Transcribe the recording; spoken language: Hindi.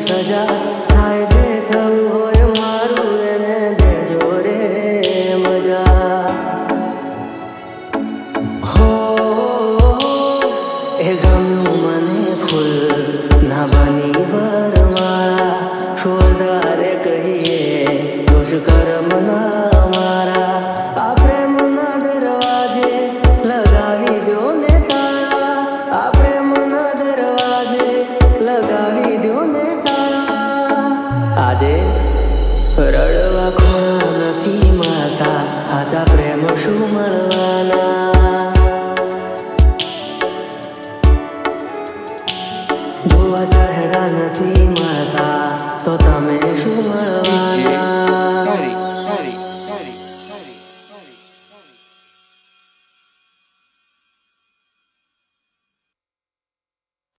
सजा